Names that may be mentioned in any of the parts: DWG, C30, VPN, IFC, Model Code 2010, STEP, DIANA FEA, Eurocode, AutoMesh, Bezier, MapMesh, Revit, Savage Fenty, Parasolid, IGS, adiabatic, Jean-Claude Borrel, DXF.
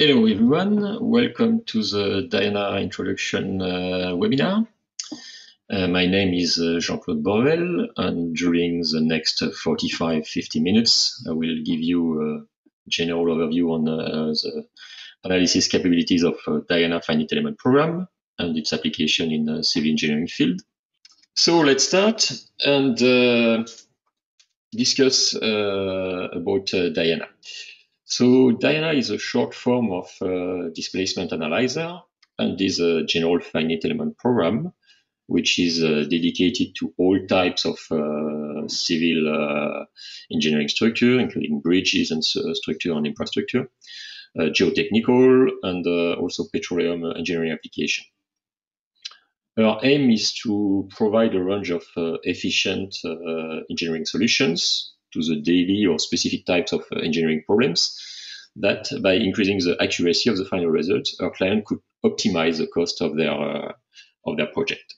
Hello everyone, welcome to the DIANA introduction webinar. My name is Jean-Claude Borrel, and during the next 45-50 minutes I will give you a general overview on the analysis capabilities of DIANA finite element program and its application in the civil engineering field. So let's start and discuss about DIANA. So DIANA is a short form of displacement analyzer and is a general finite element program which is dedicated to all types of civil engineering structure, including bridges and structure and infrastructure, geotechnical and also petroleum engineering application. Our aim is to provide a range of efficient engineering solutions to the daily or specific types of engineering problems, that by increasing the accuracy of the final result, our client could optimize the cost of their project.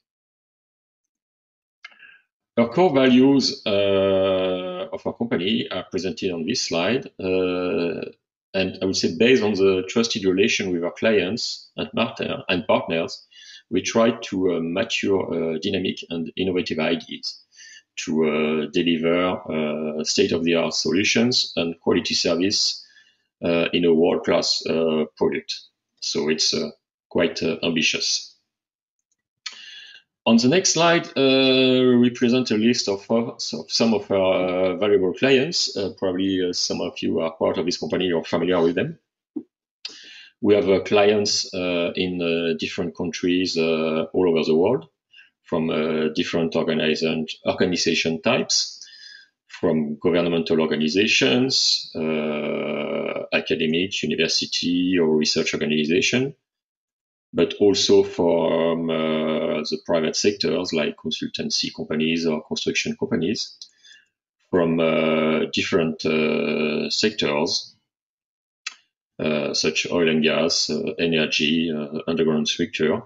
Our core values of our company are presented on this slide, and I would say based on the trusted relation with our clients and partners, we try to mature dynamic and innovative ideas to deliver state-of-the-art solutions and quality service in a world-class product. So it's quite ambitious. On the next slide, we present a list of some of our valuable clients. Probably some of you are part of this company or familiar with them. We have clients in different countries all over the world, from different organization types, from governmental organizations, academic, university or research organization, but also from the private sectors like consultancy companies or construction companies, from different sectors such oil and gas, energy, underground structure.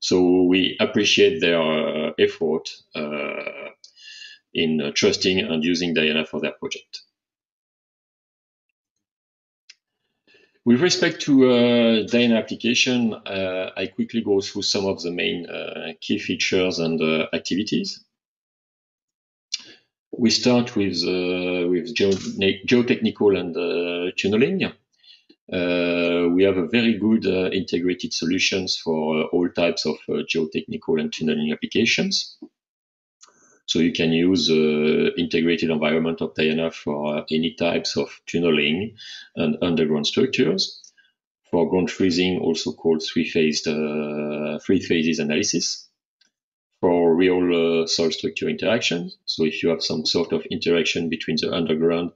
So we appreciate their effort in trusting and using DIANA for their project. With respect to DIANA application, I quickly go through some of the main key features and activities. We start with geotechnical and tunneling. We have a very good integrated solutions for all types of geotechnical and tunneling applications. So you can use integrated environment of DIANA for any types of tunneling and underground structures, for ground freezing, also called three phases analysis, for real soil structure interactions. So if you have some sort of interaction between the underground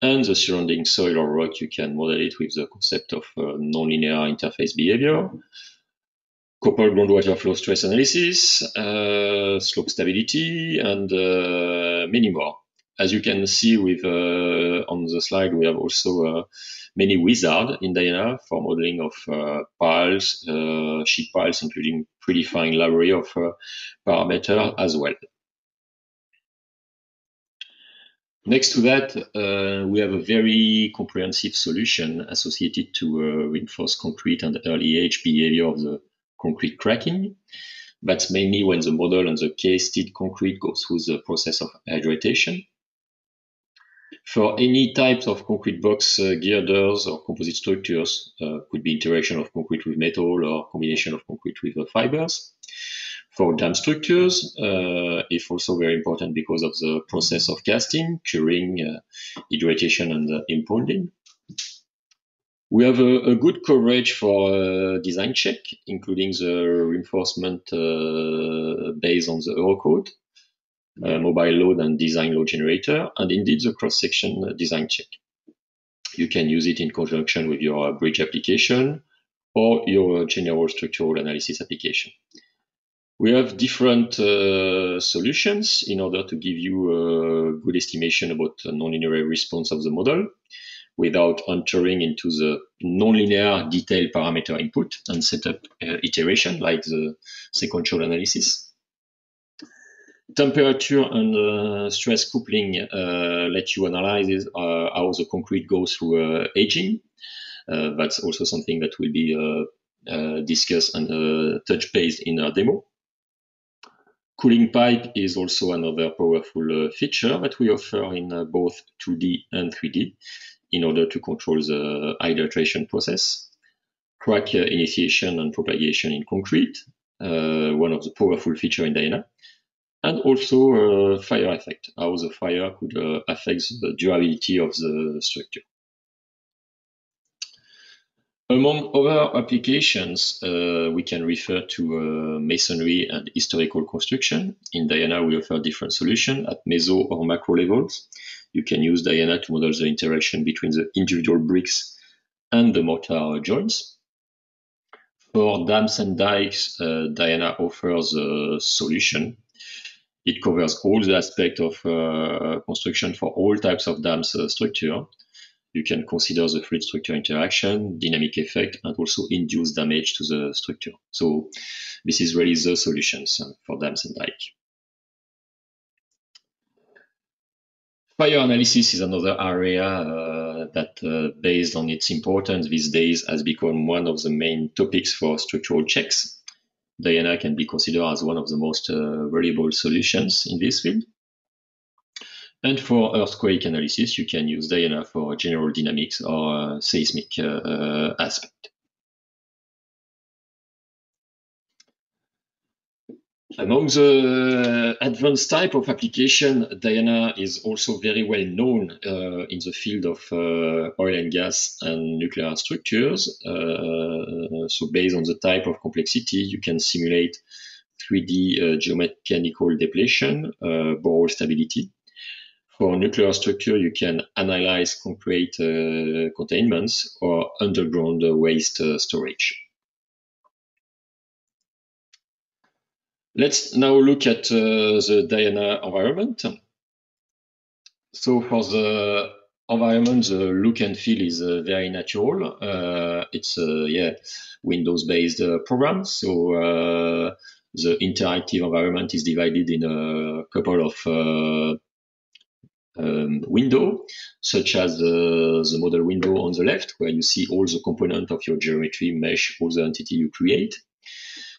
and the surrounding soil or rock, you can model it with the concept of nonlinear interface behavior, coupled groundwater flow stress analysis, slope stability, and many more. As you can see with on the slide, we have also many wizards in DIANA for modeling of piles, sheet piles, including predefined library of parameters as well. Next to that, we have a very comprehensive solution associated to reinforce concrete and early age behavior of the concrete cracking. That's mainly when the model and the casted concrete goes through the process of hydration. For any types of concrete box girders or composite structures, could be interaction of concrete with metal or combination of concrete with fibers. For dam structures, it's also very important because of the process of casting, curing, hydration, and impounding. We have a good coverage for design check, including the reinforcement based on the Eurocode, mobile load and design load generator, and indeed the cross-section design check. You can use it in conjunction with your bridge application or your general structural analysis application. We have different solutions in order to give you a good estimation about the nonlinear response of the model without entering into the nonlinear detail parameter input and setup iteration like the sequential analysis. Temperature and stress coupling let you analyze how the concrete goes through aging. That's also something that will be discussed and touch based in our demo. Cooling pipe is also another powerful feature that we offer in both 2D and 3D in order to control the hydration process. Crack initiation and propagation in concrete, one of the powerful features in DIANA. And also fire effect, how the fire could affect the durability of the structure. Among other applications, we can refer to masonry and historical construction. In DIANA, we offer different solutions at meso or macro levels. You can use DIANA to model the interaction between the individual bricks and the mortar joints. For dams and dikes, DIANA offers a solution. It covers all the aspects of construction for all types of dams structure. You can consider the fluid structure interaction, dynamic effect, and also induced damage to the structure. So this is really the solutions for dams and dike. Fire analysis is another area that, based on its importance these days, has become one of the main topics for structural checks. DIANA can be considered as one of the most valuable solutions in this field. And for earthquake analysis, you can use DIANA for general dynamics or seismic aspect. Among the advanced type of application, DIANA is also very well known in the field of oil and gas and nuclear structures. So based on the type of complexity, you can simulate 3D geomechanical depletion, borehole stability. For nuclear structure, you can analyze concrete containments or underground waste storage. Let's now look at the DIANA environment. So for the environment, the look and feel is very natural. It's Windows-based program. So the interactive environment is divided in a couple of window, such as the model window on the left, where you see all the components of your geometry, mesh, all the entity you create.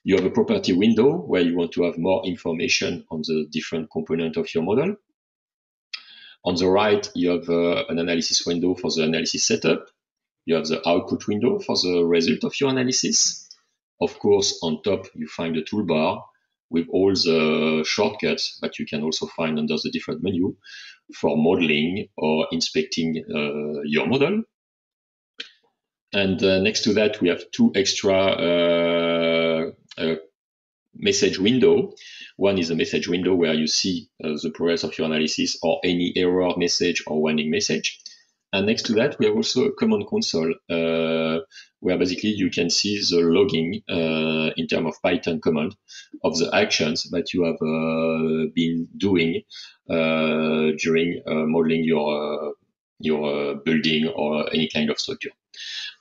You have a property window where you want to have more information on the different components of your model. On the right, you have an analysis window for the analysis setup. You have the output window for the result of your analysis. Of course, on top, you find the toolbar with all the shortcuts that you can also find under the different menu for modeling or inspecting your model. And next to that, we have two extra message window. One is a message window where you see the progress of your analysis or any error message or warning message. And next to that, we have also a command console where basically you can see the logging in terms of Python command of the actions that you have been doing during modeling your building or any kind of structure.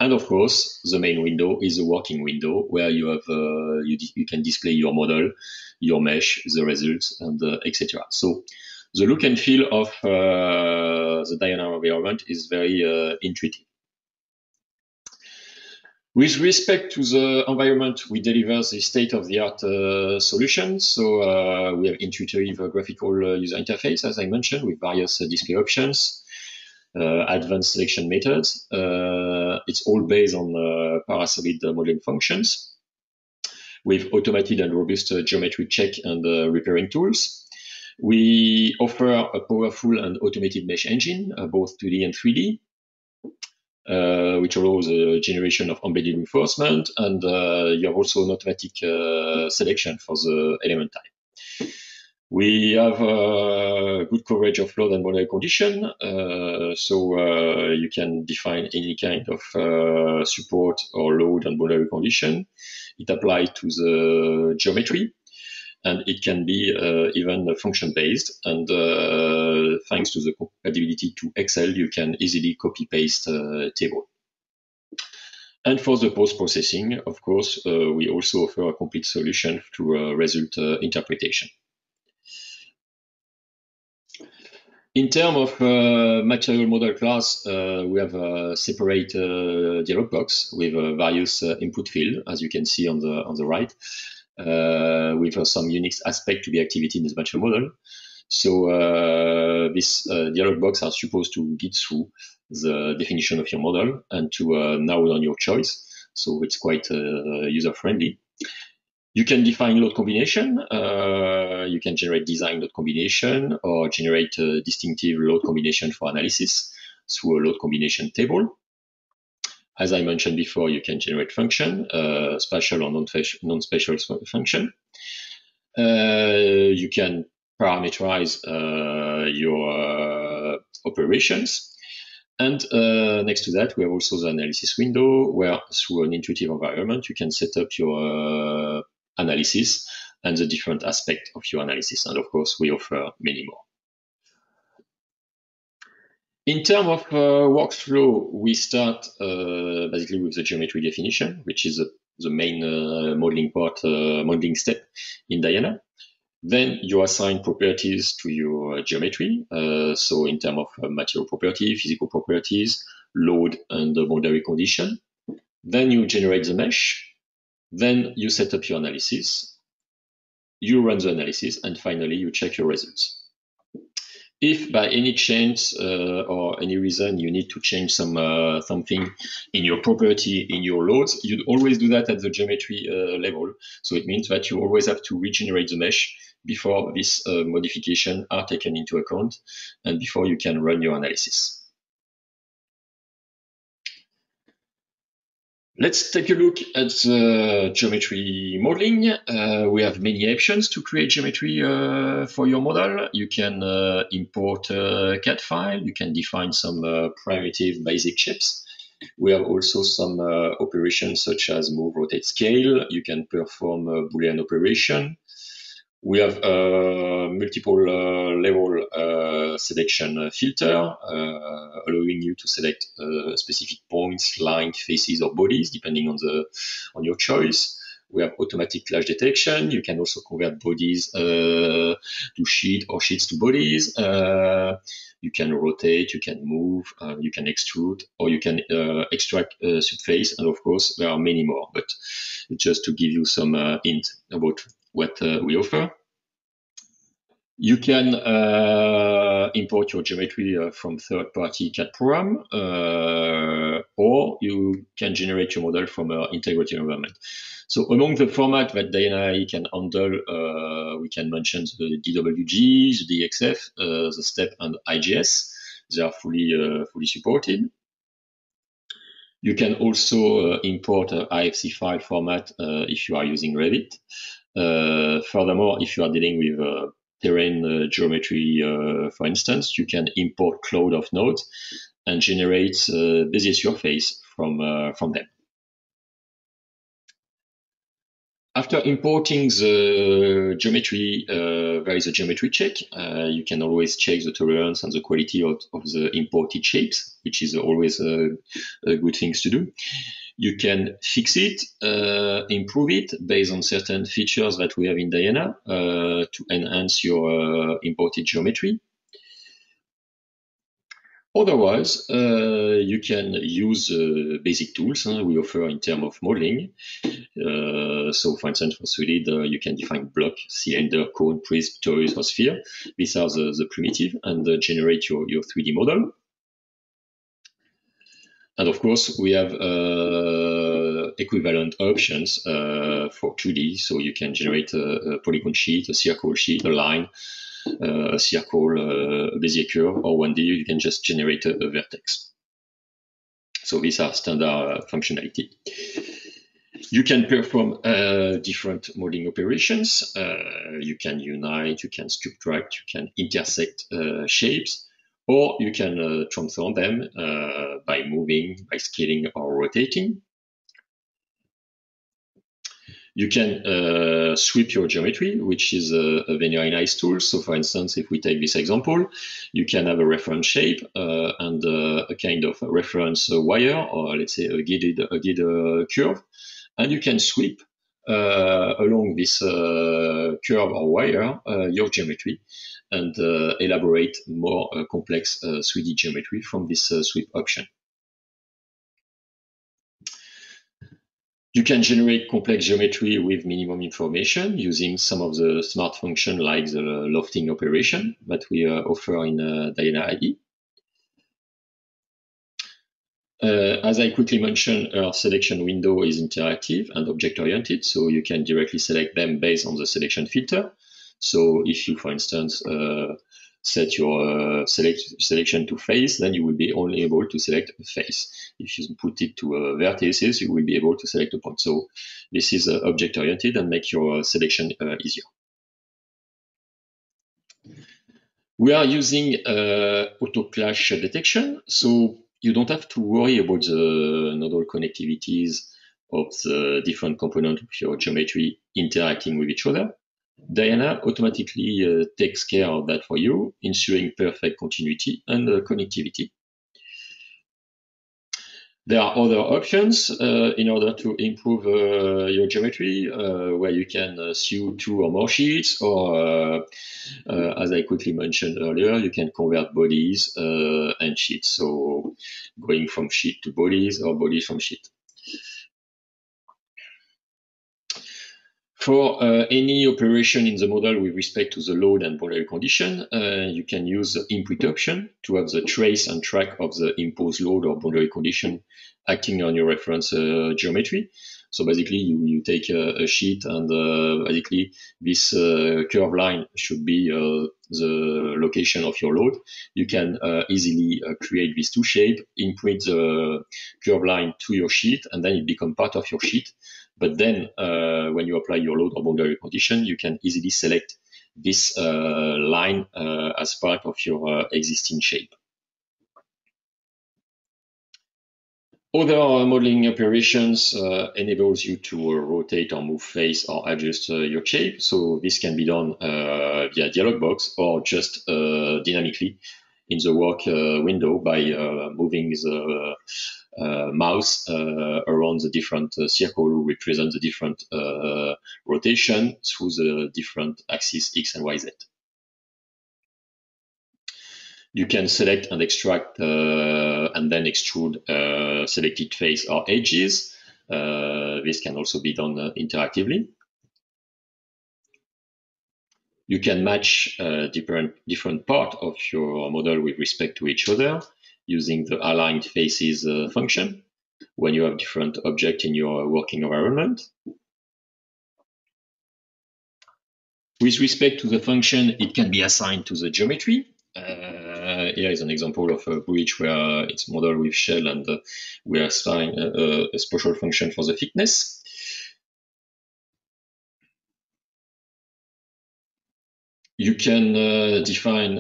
And of course, the main window is a working window where you have you can display your model, your mesh, the results, and etc. So the look and feel of the DIANA environment is very intuitive. With respect to the environment, we deliver the state-of-the-art solution. So we have intuitive graphical user interface, as I mentioned, with various display options, advanced selection methods. It's all based on parasolid modeling functions with automated and robust geometry check and repairing tools. We offer a powerful and automated mesh engine, both 2D and 3D, which allows the generation of embedded reinforcement, and you have also an automatic selection for the element type. We have good coverage of load and model condition, so you can define any kind of support or load and model condition. It applies to the geometry. And it can be even function-based. And thanks to the compatibility to Excel, you can easily copy-paste table. And for the post-processing, of course, we also offer a complete solution to result interpretation. In terms of material model class, we have a separate dialog box with various input fields, as you can see on the right, with some unique aspect to be activated in the material model. So this dialog box are supposed to get through the definition of your model and to narrow down your choice. So it's quite user-friendly. You can define load combination. You can generate design load combination or generate a distinctive load combination for analysis through a load combination table. As I mentioned before, you can generate function, spatial or non-spatial function. You can parameterize your operations. And next to that, we have also the analysis window, where through an intuitive environment, you can set up your analysis and the different aspects of your analysis. And of course, we offer many more. In terms of workflow, we start basically with the geometry definition, which is the main modeling part, modeling step in DIANA. Then you assign properties to your geometry. So in terms of material property, physical properties, load and the boundary condition. Then you generate the mesh. Then you set up your analysis. You run the analysis, and finally you check your results. If by any chance or any reason you need to change something in your property, in your loads, you'd always do that at the geometry level. So it means that you always have to regenerate the mesh before this modification are taken into account and before you can run your analysis. Let's take a look at the geometry modeling. We have many options to create geometry for your model. You can import a CAD file. You can define some primitive basic shapes. We have also some operations such as move, rotate, scale. You can perform a Boolean operation. We have multiple level selection filter, allowing you to select specific points, lines, faces, or bodies, depending on your choice. We have automatic clash detection. You can also convert bodies to sheet or sheets to bodies. You can rotate, you can move, you can extrude, or you can extract surface. And of course, there are many more, but just to give you some hint about what we offer. You can import your geometry from third-party CAD program, or you can generate your model from an integrated environment. So among the format that DIANA can handle, we can mention the DWG, the DXF, the STEP, and IGS. They are fully supported. You can also import an IFC file format if you are using Revit. Furthermore, if you are dealing with terrain geometry, for instance, you can import cloud of nodes and generate Bezier surface from them. After importing the geometry, there is a geometry check. You can always check the tolerance and the quality of the imported shapes, which is always a good thing to do. You can fix it, improve it based on certain features that we have in DIANA to enhance your imported geometry. Otherwise, you can use basic tools we offer in terms of modeling. So, for instance, for solid, you can define block, cylinder, cone, prism, torus, or sphere. These are the primitive and generate your 3D model. And of course, we have equivalent options for 2D. So you can generate a polygon sheet, a circle sheet, a line, a circle, a Bezier curve, or 1D, you can just generate a vertex. So these are standard functionality. You can perform different modeling operations. You can unite, you can subtract, you can intersect shapes. Or you can transform them by moving, by scaling, or rotating. You can sweep your geometry, which is a very nice tool. So, for instance, if we take this example, you can have a reference shape and a kind of reference wire, or let's say a guided curve, and you can sweep along this curve or wire your geometry and elaborate more complex 3D geometry from this sweep option. You can generate complex geometry with minimum information using some of the smart functions like the lofting operation that we offer in DIANA IE. As I quickly mentioned, our selection window is interactive and object-oriented, so you can directly select them based on the selection filter. So if you, for instance, set your selection to face, then you will be only able to select a face. If you put it to vertices, you will be able to select a point. So this is object-oriented and make your selection easier. We are using auto-clash detection, so you don't have to worry about the nodal connectivities of the different components of your geometry interacting with each other. DIANA automatically takes care of that for you, ensuring perfect continuity and connectivity. There are other options in order to improve your geometry, where you can sew two or more sheets, or as I quickly mentioned earlier, you can convert bodies and sheets. So going from sheet to bodies or bodies from sheet. For any operation in the model with respect to the load and boundary condition, you can use the input option to have the trace and track of the imposed load or boundary condition acting on your reference geometry. So basically, you take a sheet and basically this curved line should be the location of your load. You can easily create these two shapes, input the curved line to your sheet, and then it becomes part of your sheet. But then when you apply your load or boundary condition, you can easily select this line as part of your existing shape. Other modeling operations enables you to rotate or move face or adjust your shape. So this can be done via dialog box or just dynamically in the work window by moving the mouse around the different circle who represent the different rotation through the different axis X and Y, Z. You can select and extract and then extrude selected face or edges. This can also be done interactively. You can match different parts of your model with respect to each other using the aligned faces function when you have different objects in your working environment. With respect to the function, it can be assigned to the geometry. Here is an example of a bridge where it's modeled with shell and we assign a special function for the thickness. You can define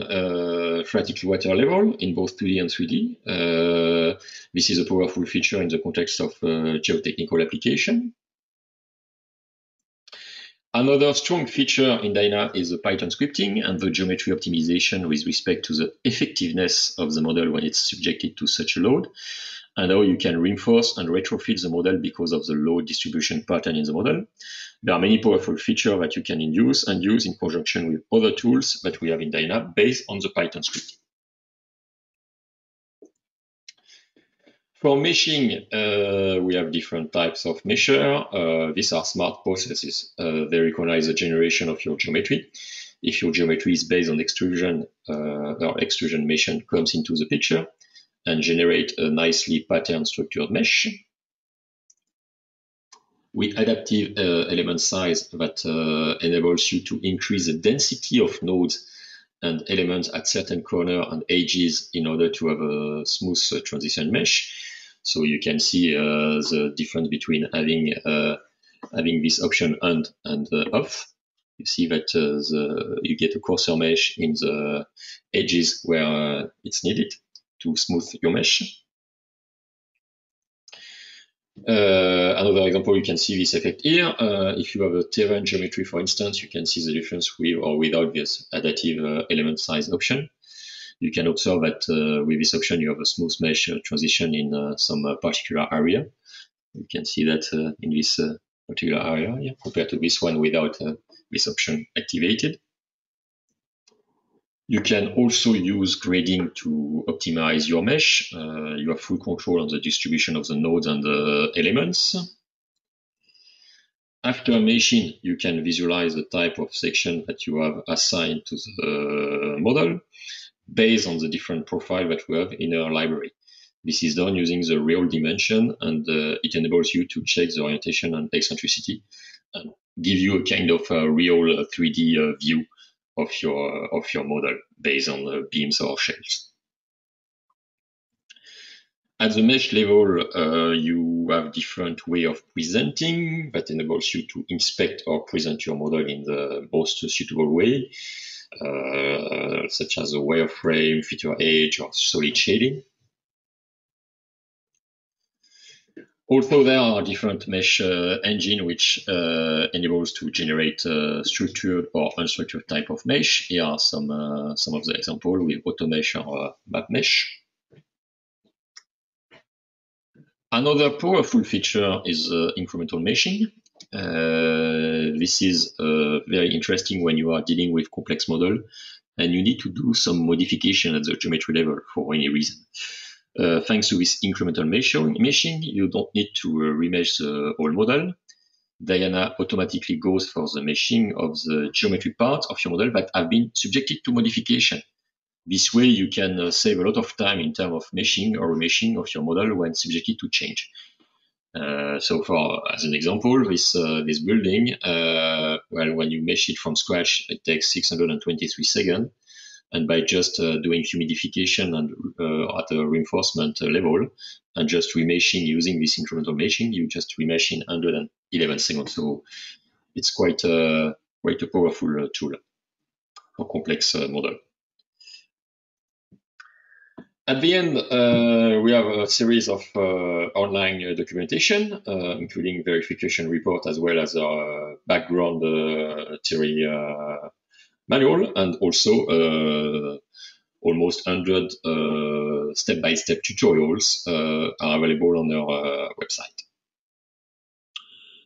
static water level in both 2D and 3D. This is a powerful feature in the context of geotechnical application. Another strong feature in DIANA is the Python scripting and the geometry optimization with respect to the effectiveness of the model when it's subjected to such a load, and how you can reinforce and retrofit the model because of the load distribution pattern in the model. There are many powerful features that you can induce and use in conjunction with other tools that we have in DIANA based on the Python script. For meshing, we have different types of meshes. These are smart processes. They recognize the generation of your geometry. If your geometry is based on extrusion, or extrusion meshing comes into the picture and generate a nicely patterned structured mesh. With adaptive element size that enables you to increase the density of nodes and elements at certain corners and edges in order to have a smooth transition mesh. So you can see the difference between having this option and off. You see that you get a coarser mesh in the edges where it's needed to smooth your mesh. Another example, you can see this effect here. If you have a terrain geometry, for instance, you can see the difference with or without this adaptive element size option. You can observe that with this option, you have a smooth mesh transition in some particular area. You can see that in this particular area compared to this one without this option activated. You can also use grading to optimize your mesh. You have full control on the distribution of the nodes and the elements. After meshing, you can visualize the type of section that you have assigned to the model based on the different profile that we have in our library. This is done using the real dimension, and it enables you to check the orientation and eccentricity and give you a kind of real 3D view of your model based on beams or shapes. At the mesh level, you have different way of presenting that enables you to inspect or present your model in the most suitable way, such as a wireframe, feature edge, or solid shading. Also, there are different mesh engines which enables to generate structured or unstructured type of mesh. Here are some of the examples with AutoMesh or MapMesh. Another powerful feature is incremental meshing. This is very interesting when you are dealing with complex model and you need to do some modification at the geometry level for any reason. Thanks to this incremental meshing, you don't need to remesh the whole model. DIANA automatically goes for the meshing of the geometry parts of your model that have been subjected to modification. This way, you can save a lot of time in terms of meshing or remeshing of your model when subjected to change. As an example, this building, when you mesh it from scratch, it takes 623 seconds. And by just doing humidification and at a reinforcement level, and just remeshing using this incremental meshing, you just remesh in 111 seconds. So it's quite a powerful tool for complex model. At the end, we have a series of online documentation, including verification report as well as our background theory manual, and also almost 100 step-by-step tutorials are available on our website.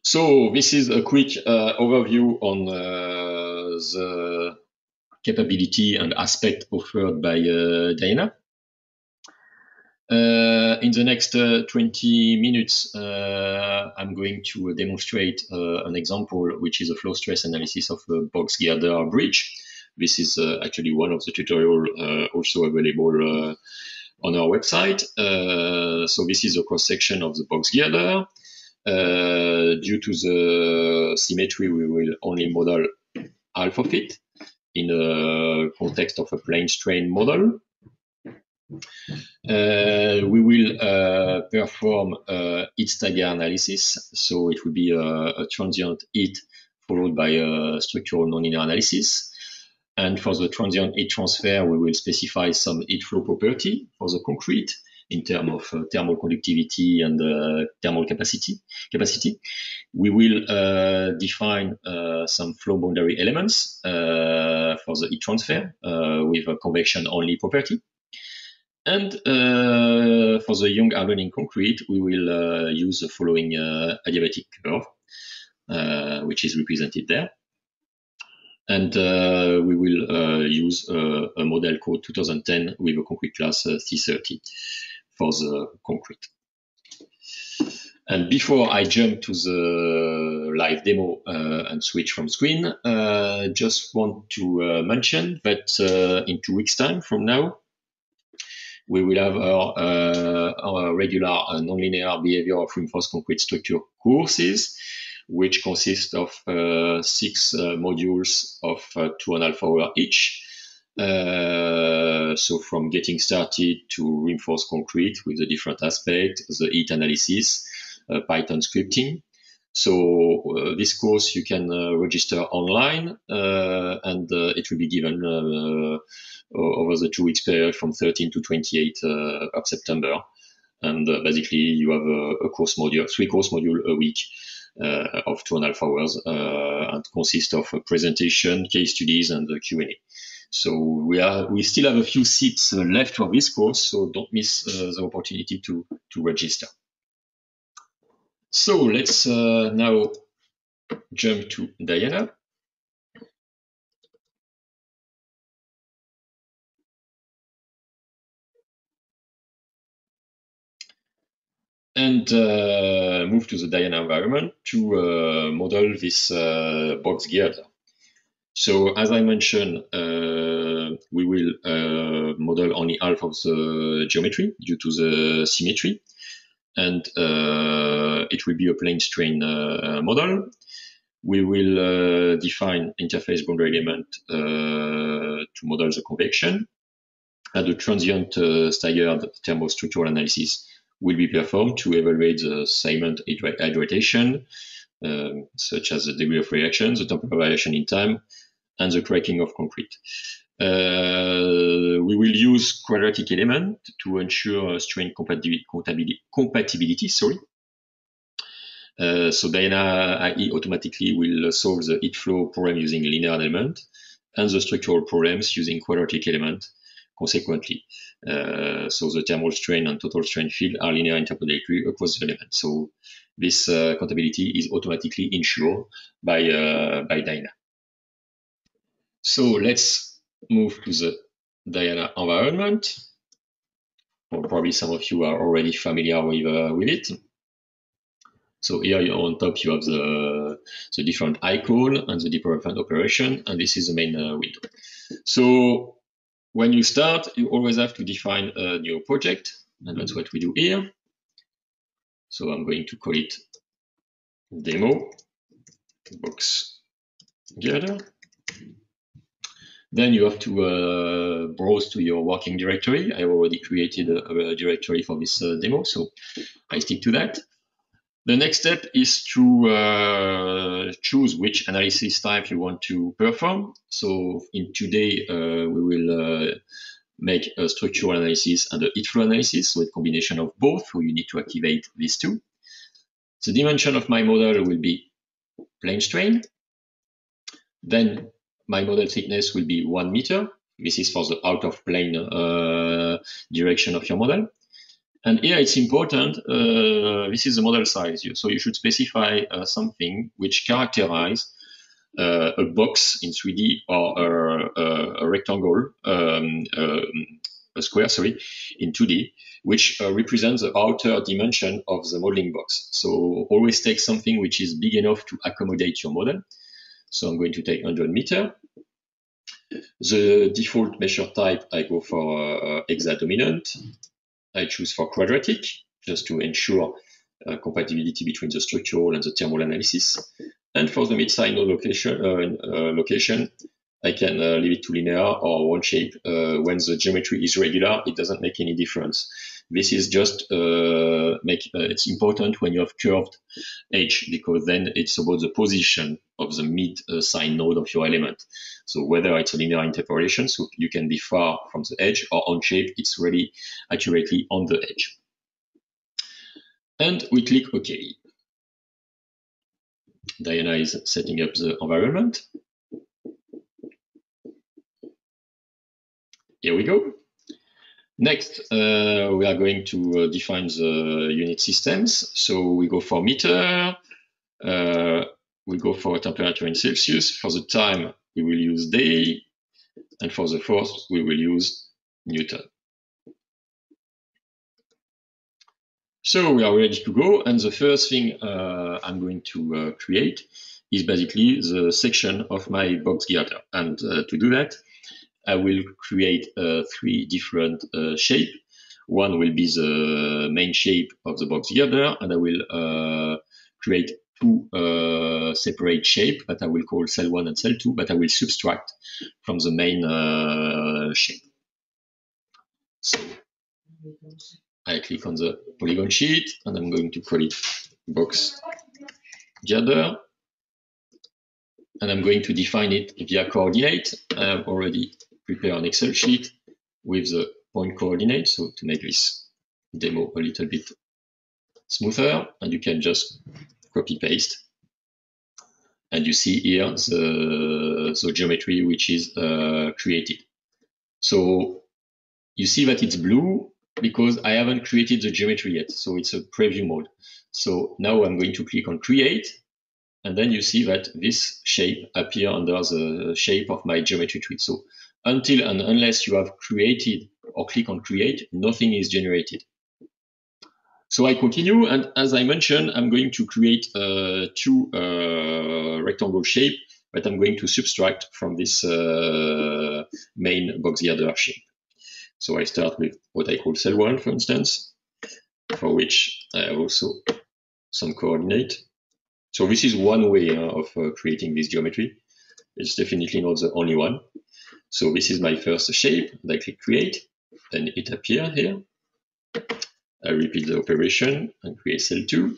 So this is a quick overview on the capability and aspect offered by DIANA. In the next 20 minutes, I'm going to demonstrate an example, which is a flow stress analysis of a box girder bridge. This is actually one of the tutorials also available on our website. So this is a cross-section of the box girder. Due to the symmetry, we will only model half of it in the context of a plane strain model. We will perform heat stagger analysis, so it will be a transient heat followed by a structural nonlinear analysis. And for the transient heat transfer, we will specify some heat flow property for the concrete in terms of thermal conductivity and thermal capacity. We will define some flow boundary elements for the heat transfer with a convection-only property. And for the young hardening concrete, we will use the following adiabatic curve, which is represented there. And we will use a model code 2010 with a concrete class C30 for the concrete. And before I jump to the live demo and switch from screen, just want to mention that in 2 weeks' time from now, we will have our regular nonlinear behavior of reinforced concrete structure courses, which consist of 6 modules of 2.5 hours each. So from getting started to reinforced concrete with the different aspects, the heat analysis, Python scripting. So this course you can register online and it will be given over the 2 weeks period from 13 to 28 of September. And basically you have a course module, 3 course modules a week of 2.5 hours and consist of a presentation, case studies and the Q&A. So we still have a few seats left for this course, so don't miss the opportunity to register. So let's now jump to DIANA. and move to the DIANA environment to model this box gear. So as I mentioned, we will model only half of the geometry due to the symmetry, and it will be a plane strain model. We will define interface boundary element to model the convection. And the transient staggered thermostructural analysis will be performed to evaluate the cement hydratation, such as the degree of reaction, the temporal variation in time, and the cracking of concrete. We will use quadratic element to ensure strain compatibility. So DIANA IE automatically will solve the heat flow problem using linear element and the structural problems using quadratic element. Consequently, so the thermal strain and total strain field are linear interpolatory across the element. So this compatibility is automatically ensured by DIANA. So let's move to the DIANA environment. Well, probably some of you are already familiar with it. So here on top you have the different icon and the different operation, and this is the main window. So when you start, you always have to define a new project, and that's what we do here. So I'm going to call it demo box gear. Then you have to browse to your working directory. I already created a directory for this demo, so I stick to that. The next step is to choose which analysis type you want to perform. So in today, we will make a structural analysis and a heat flow analysis with combination of both, so you need to activate these two. The dimension of my model will be plane strain. Then my model thickness will be 1 meter. This is for the out of plane direction of your model. And here it's important, this is the model size, so you should specify something which characterizes a box in 3D or a rectangle, a square, sorry, in 2D, which represents the outer dimension of the modeling box. So always take something which is big enough to accommodate your model. So I'm going to take 100 meter. The default measure type, I go for hexadominant. I choose for quadratic, just to ensure compatibility between the structural and the thermal analysis. And for the mid-side node location, I can leave it to linear or one shape. When the geometry is regular, it doesn't make any difference. This is just it's important when you have curved edge, because then it's about the position of the mid-side node of your element. So whether it's a linear interpolation, so you can be far from the edge, or on shape, it's really accurately on the edge. And we click OK. DIANA is setting up the environment. Here we go. Next, we are going to define the unit systems. So we go for meter, we go for temperature in Celsius. For the time, we will use day. And for the force, we will use Newton. So we are ready to go. And the first thing I'm going to create is basically the section of my box girder. And to do that, I will create three different shapes. One will be the main shape of the box girder, and I will create two separate shapes that I will call cell 1 and cell 2, but I will subtract from the main shape. So I click on the polygon sheet, and I'm going to call it box girder. And I'm going to define it via coordinate. I have already prepared an Excel sheet with the point coordinate, so to make this demo a little bit smoother, and you can just copy paste. And you see here the geometry which is created. So you see that it's blue because I haven't created the geometry yet, so it's a preview mode. So now I'm going to click on create. And then you see that this shape appears under the shape of my geometry tree. So until and unless you have created or click on create, nothing is generated. So I continue, and as I mentioned, I'm going to create two rectangle shape that I'm going to subtract from this main box girder shape. So I start with what I call cell 1, for instance, for which I have also some coordinate. So this is one way of creating this geometry. It's definitely not the only one. So this is my first shape. I click create, and it appears here. I repeat the operation and create cell 2.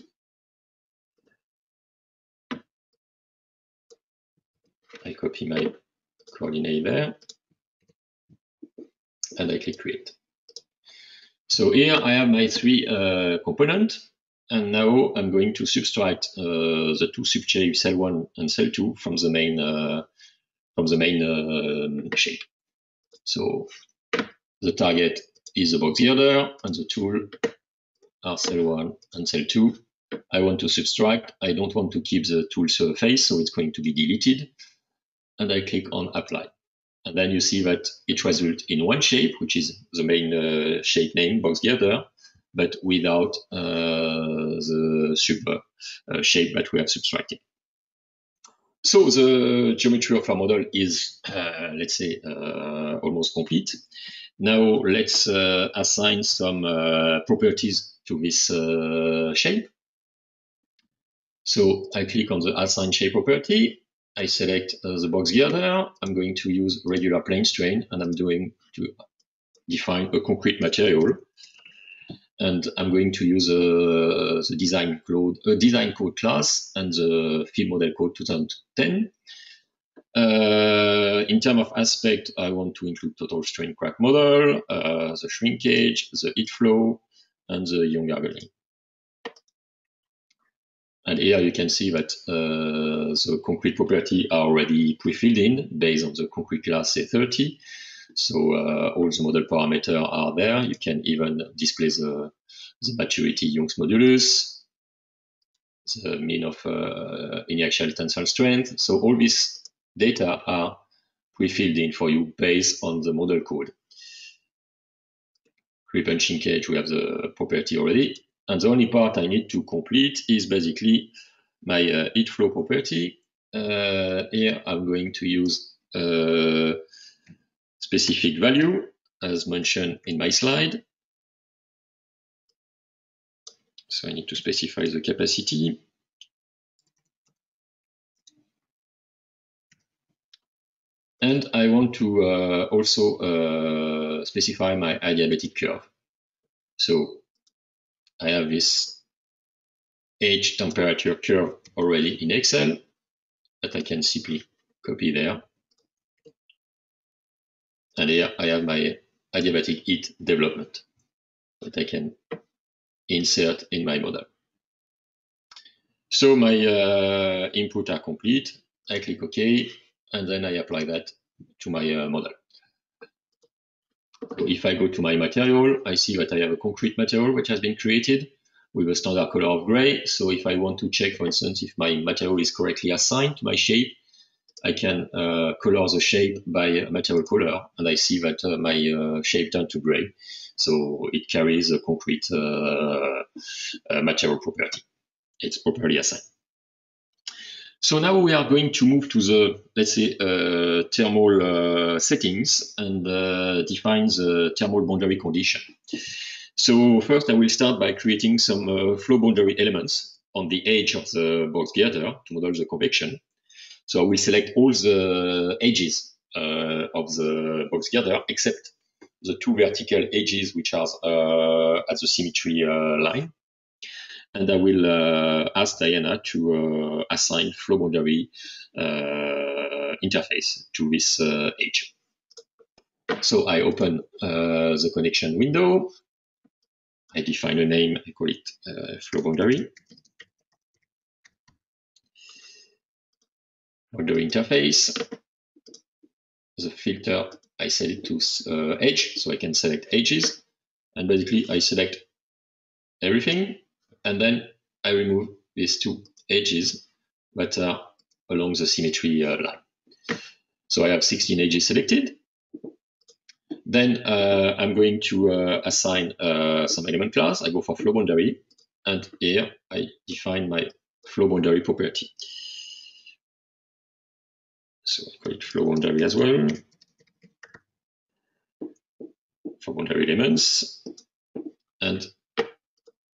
I copy my coordinate there, and I click create. So here I have my three components, and now I'm going to subtract the two subshapes, cell 1 and cell 2, from the main shape. So the target is the box girder, and the tool are cell 1 and cell 2. I want to subtract. I don't want to keep the tool surface, so it's going to be deleted. And I click on apply. And then you see that it results in one shape, which is the main shape name, box girder, but without the shape that we have subtracted. So the geometry of our model is, let's say, almost complete. Now let's assign some properties to this shape. So I click on the assign shape property. I select the box girder. I'm going to use regular plane strain, and I'm going to define a concrete material. And I'm going to use the design code class and the FEA model code 2010. In terms of aspect, I want to include total strain crack model, the shrinkage, the heat flow, and the Young angle. And here you can see that the concrete property are already pre-filled in based on the concrete class C30. So all the model parameters are there. You can even display the maturity Young's modulus, the mean of inertial tensile strength. So all this data are pre-filled in for you based on the model code. Creep and shrinkage, we have the property already. And the only part I need to complete is basically my heat flow property. Here I'm going to use a specific value as mentioned in my slide. So I need to specify the capacity. And I want to also specify my adiabatic curve. So I have this edge temperature curve already in Excel that I can simply copy there. And here I have my adiabatic heat development that I can insert in my model. So my input are complete. I click OK, and then I apply that to my model. So if I go to my material, I see that I have a concrete material which has been created with a standard color of gray. So if I want to check, for instance, if my material is correctly assigned to my shape, I can color the shape by material color, and I see that my shape turned to gray. So it carries a concrete material property. It's properly assigned. So now we are going to move to the, let's say, thermal settings and define the thermal boundary condition. So first I will start by creating some flow boundary elements on the edge of the box girder to model the convection. So I will select all the edges of the box girder except the two vertical edges which are at the symmetry line. And I will ask Diana to assign flow boundary interface to this edge. So I open the connection window. I define a name. I call it flow boundary. Boundary interface. The filter, I set it to edge, so I can select edges. And basically, I select everything. And then I remove these two edges that are along the symmetry line. So I have 16 edges selected. Then I'm going to assign some element class. I go for flow boundary, and here I define my flow boundary property. So I call it flow boundary as well. Flow boundary elements, and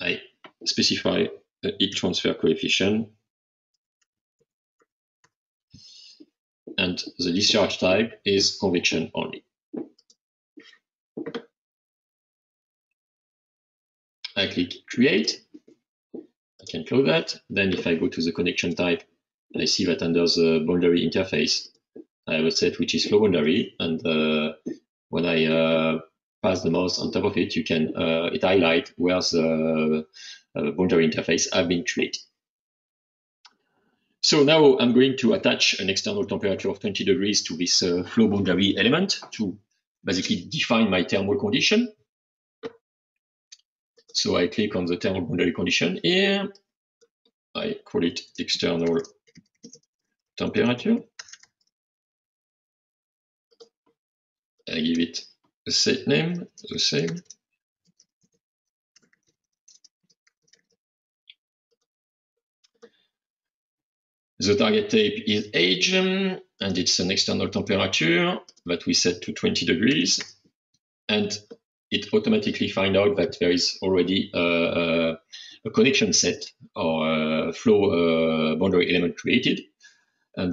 I specify the heat transfer coefficient and the discharge type is convection only. I click create. I can close that. Then if I go to the connection type, I see that under the boundary interface, I have a set which is flow boundary, and when I pass the mouse on top of it, you can it highlight where the boundary interface have been created. So now I'm going to attach an external temperature of 20 degrees to this flow boundary element to basically define my thermal condition. So I click on the thermal boundary condition here. I call it external temperature. I give it a set name, the same. The target tape is age, and it's an external temperature that we set to 20 degrees. And it automatically finds out that there is already a connection set or a flow boundary element created. And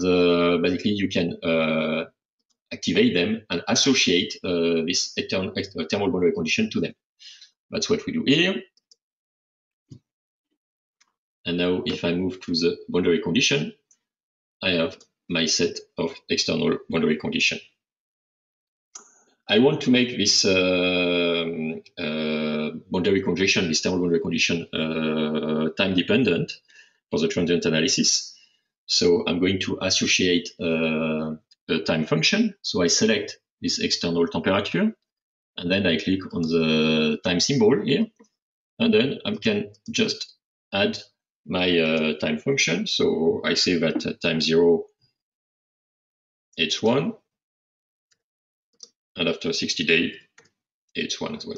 basically, you can activate them and associate this thermal boundary condition to them. That's what we do here. And now if I move to the boundary condition, I have my set of external boundary condition. I want to make this boundary condition, this thermal boundary condition time dependent for the transient analysis. So I'm going to associate a time function. So I select this external temperature, and then I click on the time symbol here. And then I can just add my time function. So I say that at time 0, it's 1. And after 60 days, it's 1 as well.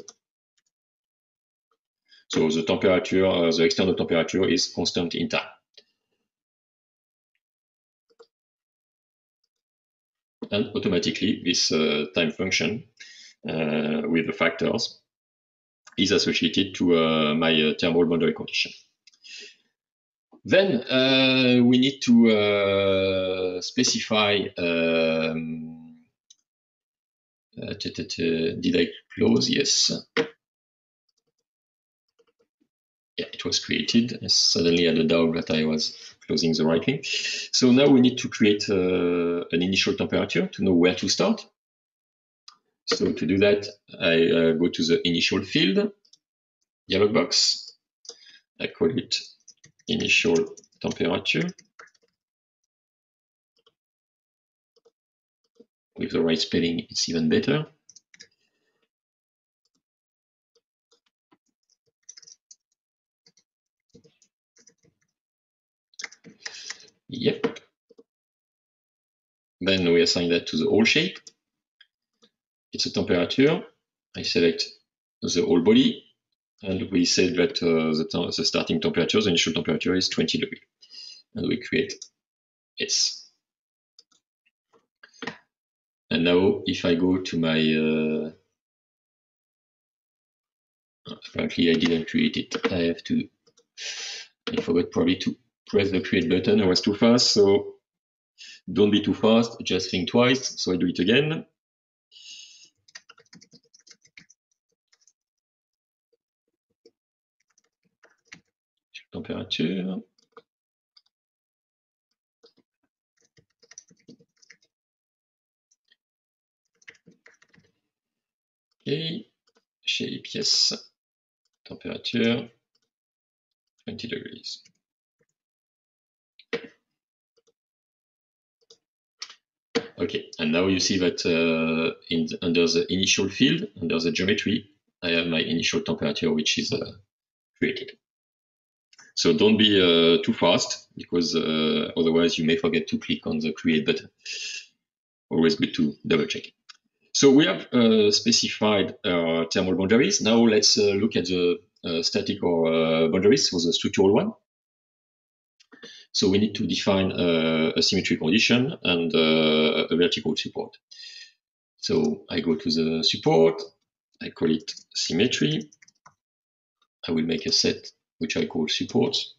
So the temperature, the external temperature is constant in time. And automatically, this time function with the factors is associated to my thermal boundary condition. Then we need to specify, did I close? Yes. Yeah, it was created. I suddenly had a doubt that I was closing the right link. So now we need to create an initial temperature to know where to start. So to do that, I go to the initial field, dialog box. I call it initial temperature with the right spelling, it's even better. Yep. Then we assign that to the whole shape. It's a temperature. I select the whole body. And we said that the starting temperature, the initial temperature is 20 degrees. And we create S. And now if I go to my, apparently I didn't create it. I have to, I forgot probably to press the create button. I was too fast, so don't be too fast, just think twice. So I do it again. Temperature. Okay, shape, yes. Temperature, 20 degrees. Okay, and now you see that under the initial field, under the geometry, I have my initial temperature, which is created. So don't be too fast, because otherwise you may forget to click on the create button. Always good to double check. So we have specified thermal boundaries. Now let's look at the static or boundaries, so the structural one. So we need to define a symmetry condition and a vertical support. So I go to the support, I call it symmetry. I will make a set which I call supports.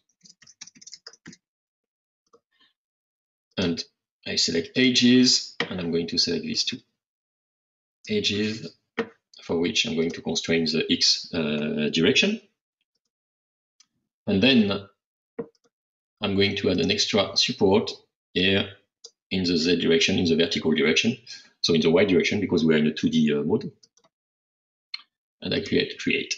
And I select edges, and I'm going to select these two edges, for which I'm going to constrain the X direction. And then I'm going to add an extra support here in the Z direction, in the vertical direction, so in the Y direction, because we are in a 2D mode. And I create.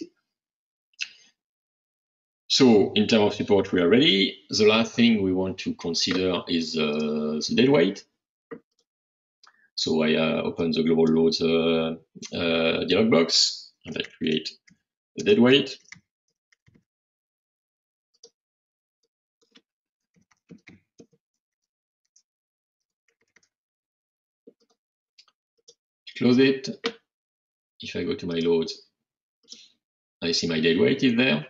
So in terms of support, we are ready. The last thing we want to consider is the dead weight. So I open the global loads dialog box, and I create the dead weight. Close it. If I go to my loads, I see my dead weight is there.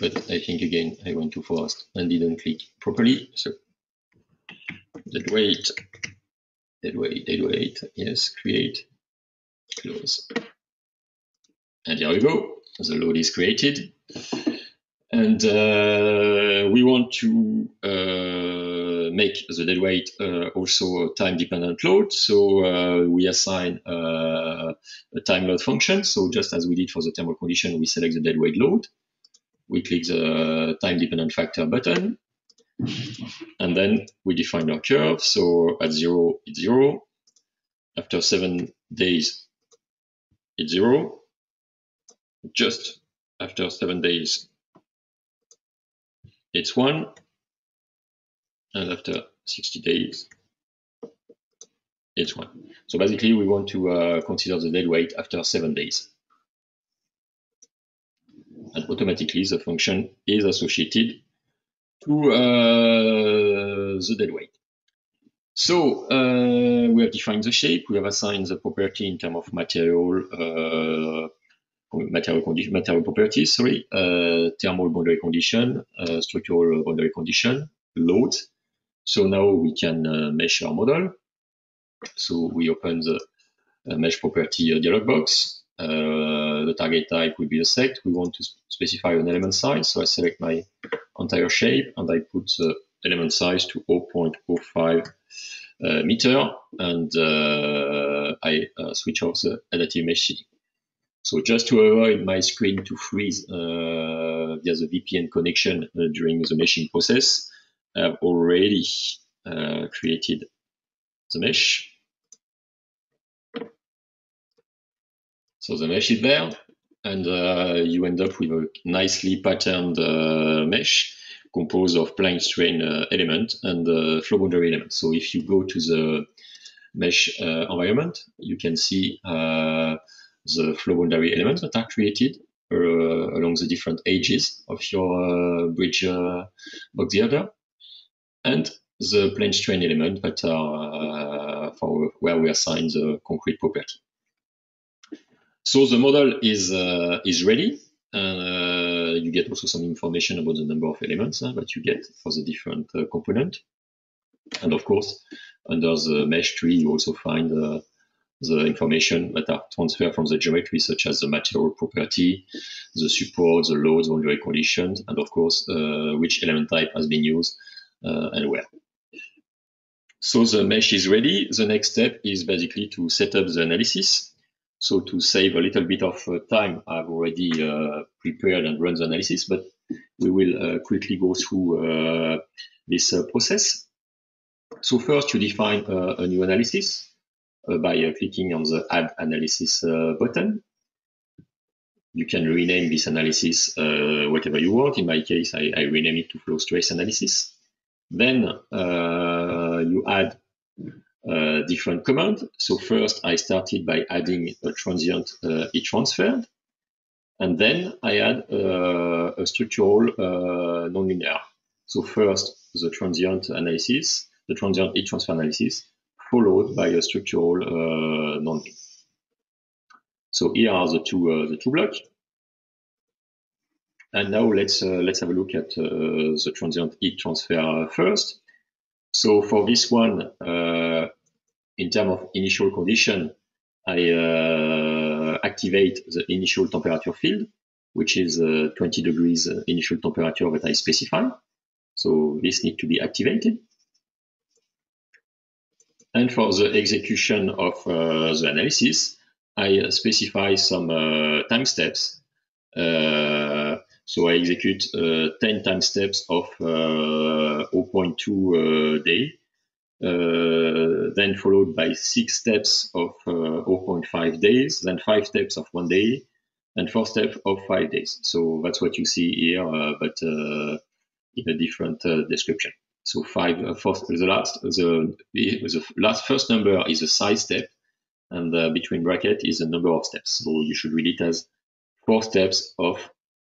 But I think again, I went too fast and didn't click properly. So dead weight, yes, create, close. And there we go, the load is created. And we want to make the dead weight also a time-dependent load. So we assign a time load function. So just as we did for the thermal condition, we select the dead weight load. We click the time-dependent factor button. And then we define our curve. So at 0, it's 0. After 7 days, it's 0. Just after 7 days, it's 1, and after 60 days, it's 1. So basically, we want to consider the dead weight after 7 days. And automatically, the function is associated to the dead weight. So we have defined the shape. We have assigned the property in terms of material, material properties, sorry, thermal boundary condition, structural boundary condition, load. So now we can mesh our model. So we open the mesh property dialog box. The target type will be a sect. We want to specify an element size. So I select my entire shape and I put the element size to 0.05 meter, and I switch off the adaptive meshing. So just to avoid my screen to freeze via the VPN connection during the meshing process, I've already created the mesh. So the mesh is there, and you end up with a nicely patterned mesh composed of plane strain element and flow boundary element. So if you go to the mesh environment, you can see the flow boundary elements that are created along the different edges of your bridge box diagram, and the plane strain element that are for where we assign the concrete property. So the model is ready. You get also some information about the number of elements that you get for the different component, and of course, under the mesh tree, you also find the information that are transferred from the geometry, such as the material property, the support, the loads, boundary conditions, and of course, which element type has been used and where. So the mesh is ready. The next step is basically to set up the analysis. So to save a little bit of time, I've already prepared and run the analysis, but we will quickly go through this process. So first, you define a new analysis by clicking on the Add Analysis button. You can rename this analysis whatever you want. In my case, I rename it to Flow Stress Analysis. Then you add different commands. So first, I started by adding a transient heat transfer, and then I add a structural nonlinear. So first, the transient analysis, the transient heat transfer analysis, followed by a structural non-heat. So here are the two blocks. And now let's have a look at the transient heat transfer first. So for this one, in terms of initial condition, I activate the initial temperature field, which is 20 degrees initial temperature that I specify. So this needs to be activated. And for the execution of the analysis, I specify some time steps. So I execute 10 time steps of 0.2 day, then followed by 6 steps of 0.5 days, then 5 steps of 1 day, and 4 steps of 5 days. So that's what you see here, but in a different description. So the first number is a size step, and between brackets is the number of steps. So you should read it as 4 steps of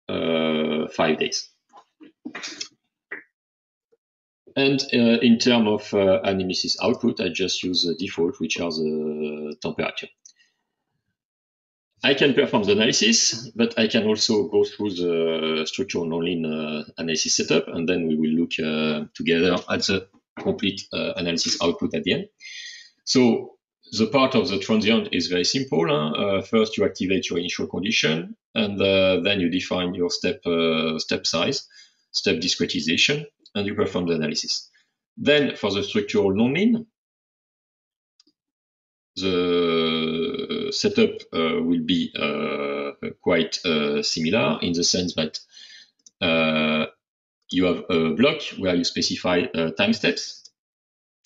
5 days. And in terms of analysis output, I just use the default, which are the temperature. I can perform the analysis, but I can also go through the structural non-lean analysis setup, and then we will look together at the complete analysis output at the end. So the part of the transient is very simple. First, you activate your initial condition, and then you define your step size, step discretization, and you perform the analysis. Then for the structural non-lean, the setup will be quite similar, in the sense that you have a block where you specify time steps.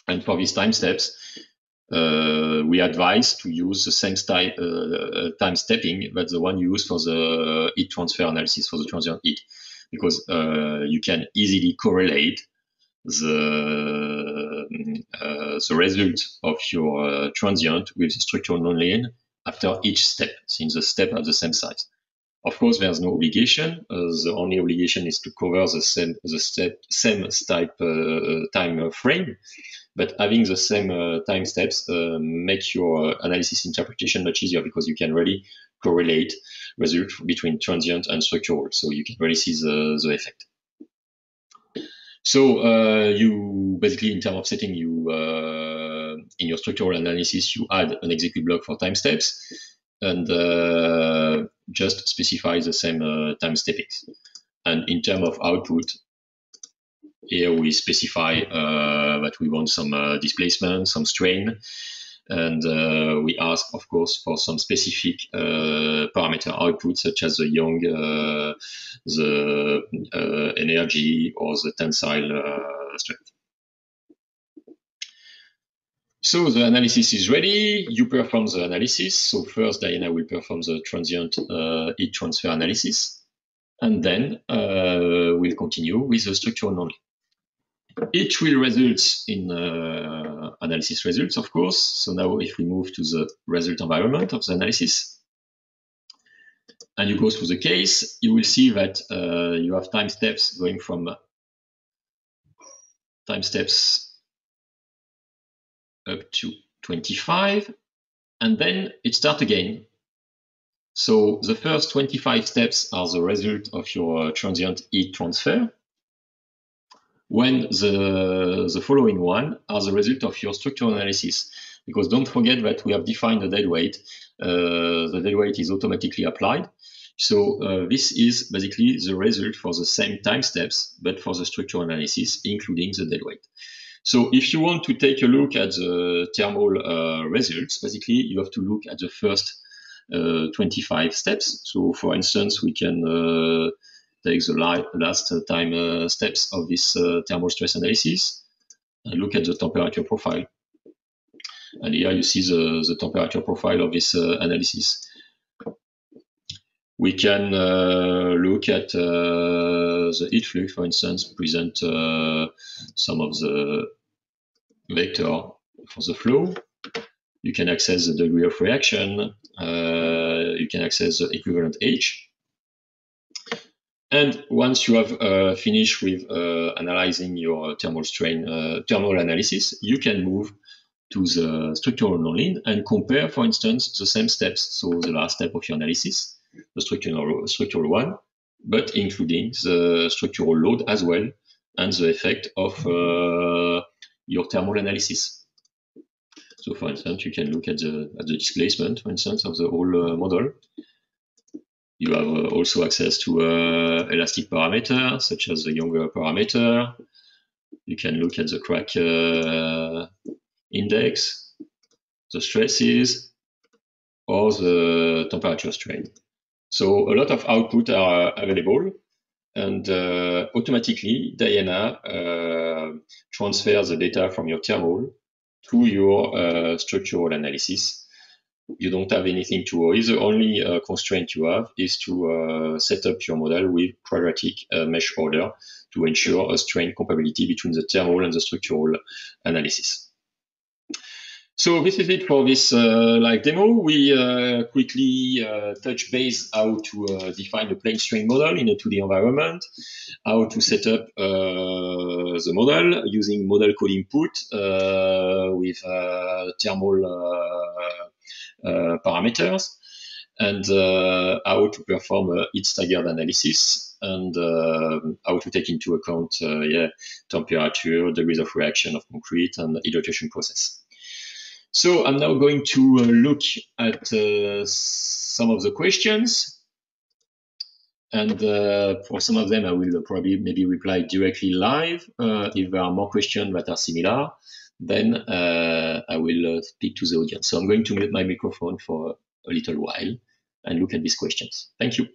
And for these time steps, we advise to use the same style, time stepping, that's the one you use for the heat transfer analysis, for the transient heat, because you can easily correlate the result of your transient with the structural non-linear after each step, since the step are the same size. Of course, there's no obligation. The only obligation is to cover the same time frame, but having the same time steps makes your analysis interpretation much easier, because you can really correlate results between transient and structural, so you can really see the effect. So you basically, in terms of setting, you in your structural analysis, you add an execute block for time steps, and just specify the same time steppings. And in terms of output, here we specify that we want some displacement, some strain, and we ask, of course, for some specific parameter output, such as the Young, the energy, or the tensile strength. So the analysis is ready. You perform the analysis. So first, Diana will perform the transient heat transfer analysis, and then we'll continue with the structural non-lean. It will result in analysis results, of course. So now if we move to the result environment of the analysis, and you go through the case, you will see that you have time steps going from time steps up to 25, and then it starts again. So the first 25 steps are the result of your transient heat transfer, when the following one are the result of your structural analysis. Because don't forget that we have defined the dead weight. The dead weight is automatically applied. So this is basically the result for the same time steps, but for the structural analysis, including the dead weight. So if you want to take a look at the thermal results, basically you have to look at the first 25 steps. So for instance, we can take the last time steps of this thermal stress analysis and look at the temperature profile. And here you see the temperature profile of this analysis. We can look at the heat flux, for instance, present some of the vector for the flow. You can access the degree of reaction. You can access the equivalent H. And once you have finished with analyzing your thermal strain, thermal analysis, you can move to the structural non-lean and compare, for instance, the same steps. So the last step of your analysis, the structural one, but including the structural load as well and the effect of your thermal analysis. So, for instance, you can look at the displacement, for instance, of the whole model. You have also access to elastic parameters, such as the Younger parameter. You can look at the crack index, the stresses, or the temperature strain. So a lot of output are available, and automatically DIANA transfers the data from your thermal to your structural analysis. You don't have anything to worry. The only constraint you have is to set up your model with quadratic mesh order to ensure a strain compatibility between the thermal and the structural analysis. So this is it for this live demo. We quickly touch base how to define a plane strain model in a 2D environment, how to set up the model using model code input with thermal parameters, and how to perform its staggered analysis, and how to take into account temperature, degrees of reaction of concrete, and hydration process. So I'm now going to look at some of the questions, and for some of them I will probably maybe reply directly live. If there are more questions that are similar, then I will speak to the audience. So I'm going to mute my microphone for a little while and look at these questions. Thank you.